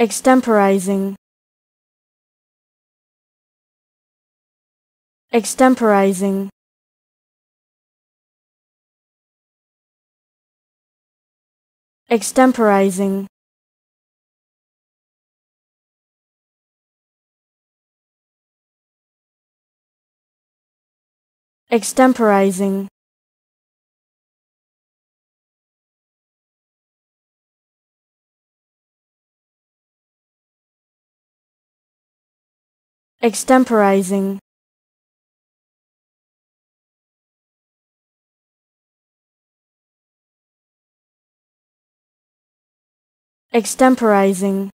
Extemporizing. Extemporizing. Extemporizing. Extemporizing. Extemporizing. Extemporizing.